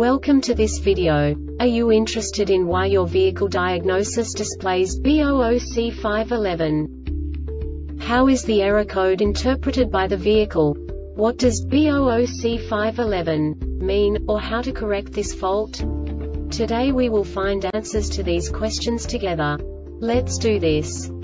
Welcome to this video. Are you interested in why your vehicle diagnosis displays B00C5-11? How is the error code interpreted by the vehicle? What does B00C5-11 mean, or how to correct this fault? Today we will find answers to these questions together. Let's do this.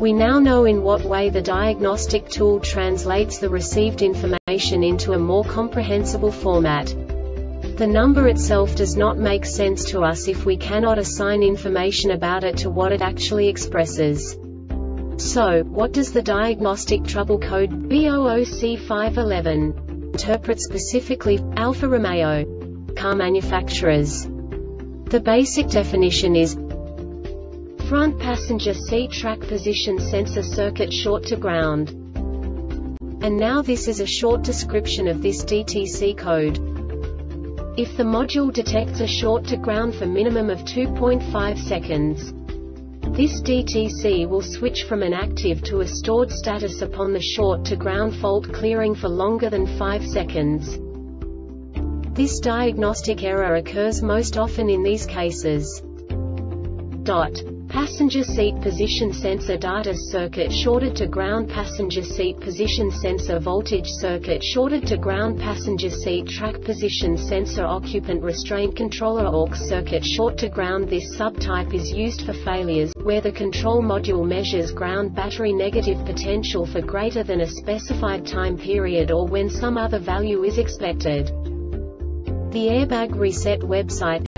We now know in what way the diagnostic tool translates the received information into a more comprehensible format. The number itself does not make sense to us if we cannot assign information about it to what it actually expresses. So, what does the diagnostic trouble code B00C5-11 interpret specifically for Alfa Romeo car manufacturers? The basic definition is front passenger seat track position sensor circuit short to ground. And now this is a short description of this DTC code. If the module detects a short to ground for minimum of 2.5 seconds, this DTC will switch from an active to a stored status upon the short to ground fault clearing for longer than 5 seconds. This diagnostic error occurs most often in these cases. Passenger seat position sensor data circuit shorted to ground, passenger seat position sensor voltage circuit shorted to ground, passenger seat track position sensor occupant restraint controller aux circuit short to ground. This subtype is used for failures where the control module measures ground battery negative potential for greater than a specified time period or when some other value is expected. The Airbag Reset website